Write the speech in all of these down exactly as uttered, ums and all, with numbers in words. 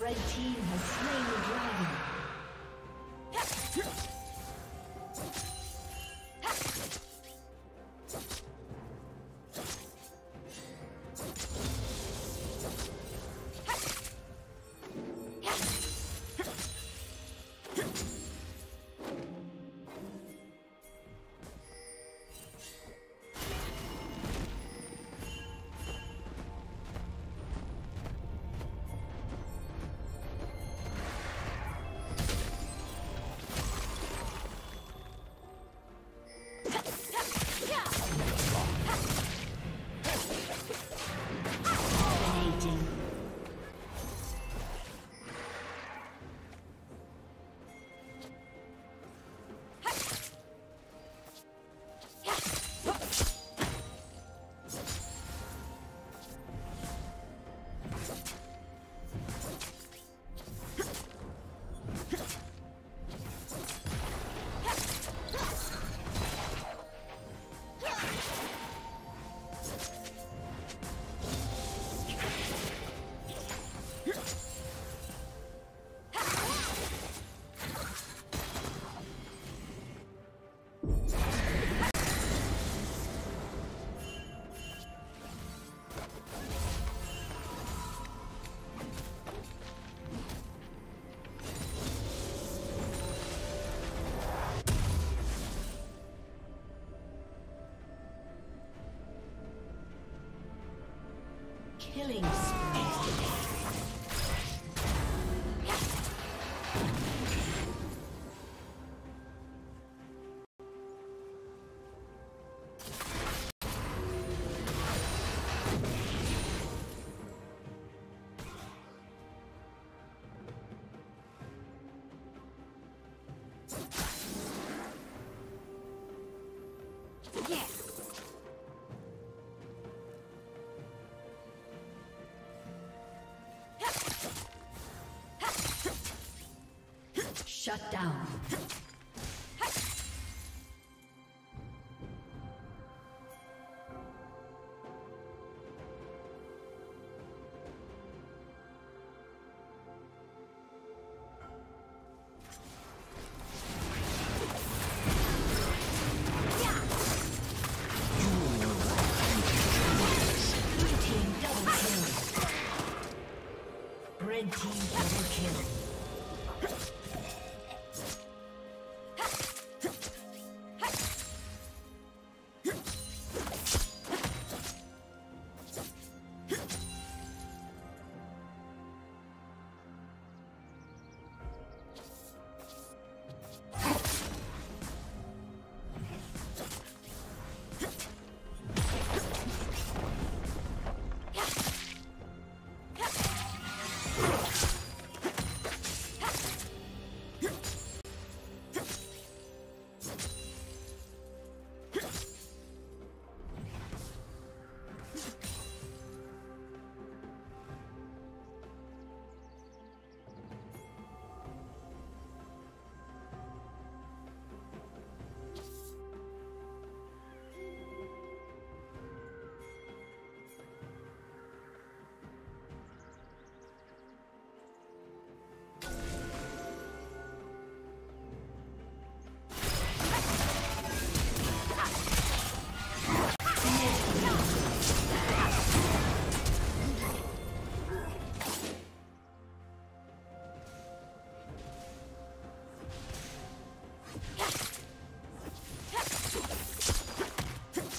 Red team has slain the dragon. Killing spree. Shut down.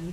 Blue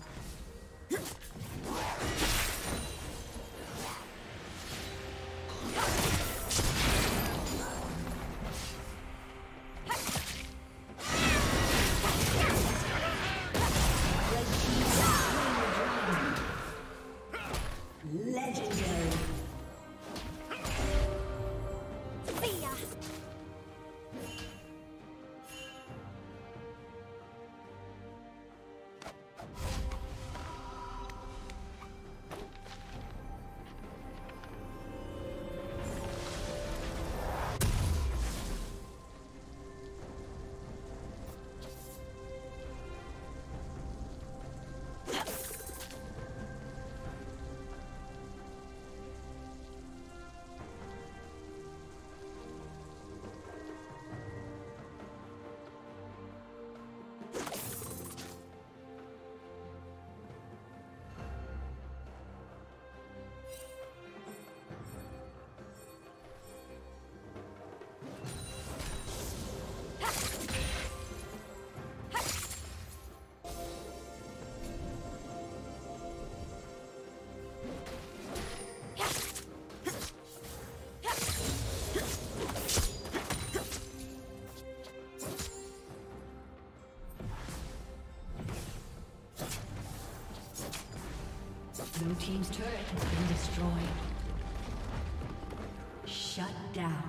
Blue team's turret has been destroyed. Shut down.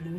Blue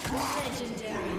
Legendary.